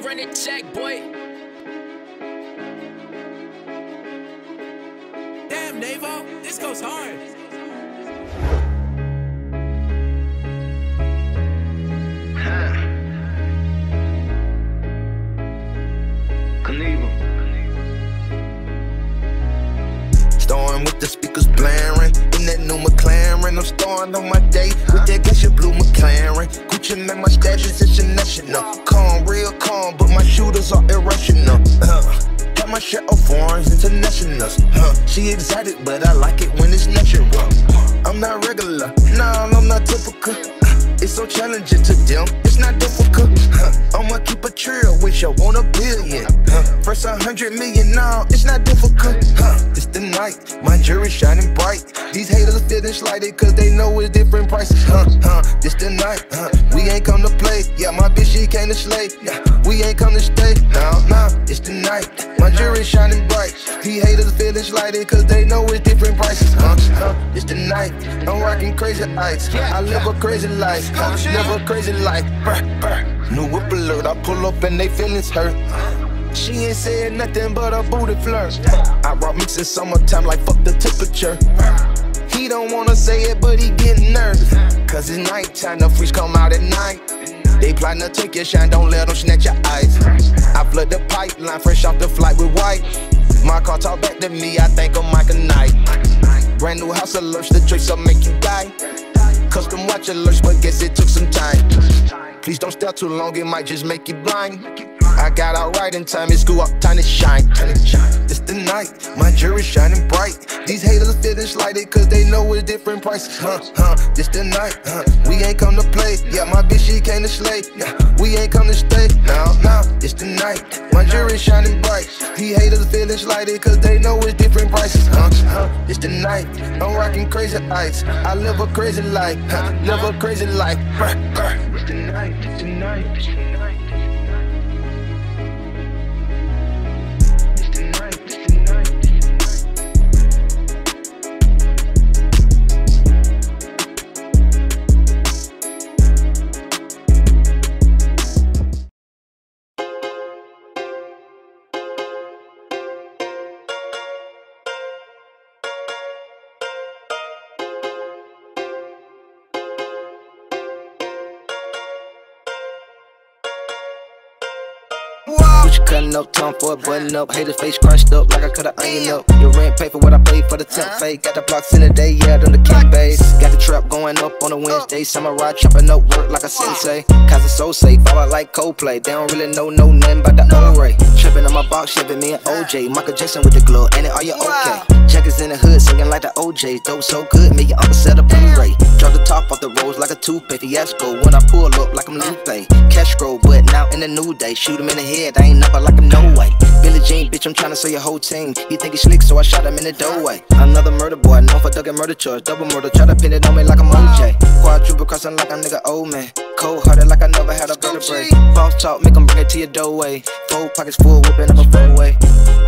BP, run it, check, boy. Damn, Navo, this goes hard. With the speakers blaring in that new McLaren, I'm starting on my day with that gushy blue McLaren. Gucci make my status international. Calm, real calm, but my shooters are irrational. Got my shit of foreigns, internationals. She excited, but I like it when it's natural. I'm not regular, nah, I'm not typical. It's so challenging to them, it's not difficult. I'ma keep a trail, wish I want a billion. First 100 million, now it's not difficult. It's the night, my jury shining bright. These haters feeling slighted cause they know it's different prices. This the night, we ain't come to play. Yeah, my bitch she came to slay. We ain't come to stay, nah, it's the night. My jury shining bright. These haters feeling slighted cause they know it's different prices. It's the night, I'm rocking crazy ice. I live a crazy life, never crazy life. New whip alert, I pull up and they feelings hurt. She ain't said nothing but a booty flirt. I rock mix in summertime like fuck the temperature. He don't wanna say it, but he getting nervous. Cause it's nighttime, the freaks come out at night. They plotting to take your shine, don't let them snatch your eyes. I flood the pipeline, fresh off the flight with white. My car talk back to me, I think I'm Mike a Knight. Brand new house alerts, the tricks will make you die. Custom watch alerts, but guess it took some time. Please don't stare too long, it might just make you blind. I got out right in time, it's cool, time to shine. It's the night, my jury's shining bright. These haters feeling slighted cause they know it's different prices. This the night, we ain't come to play. Yeah, my bitch she came to slay. We ain't come to stay, nah, it's the night. My jury's shining bright. These haters feeling slighted cause they know it's different prices. It's the night, I'm rocking crazy ice. I live a crazy life, live a crazy life. It's the night, it's the night, it's the night. Cutting up, tongue for it, button up. Haters face crushed up like I cut an onion up. Your rent paid for what I paid for the temp fade. Got the blocks in the day, yeah, done the camp base. Got the trap going up on a Wednesday. Samurai chopping up work like a sensei. Cause it's so safe, I like Coldplay. They don't really know nothing about the O-Ray. Tripping on my box, shoving me and OJ. Michael Jackson with the glove, and it, are you okay? Jackets in the hood, singing like the OJs. Dope so good, me your uncle set up Blu-ray. Drop the top off the roads like a toothpick. Fiasco when I pull up like I'm Lupe. Cash grow, but now in the new day. Shoot him in the head, I ain't never like him, no way. Billie Jean, bitch, I'm tryna sell your whole team. He think he slick, so I shot him in the doorway. Another murder boy, known for thugging murder charge. Double murder, try to pin it on me like I'm OJ. Quadruple crossing like a nigga old man. Cold hearted like I never had a vertebrae. False talk, make him bring it to your doorway. Four pockets full, whipping up a four-way.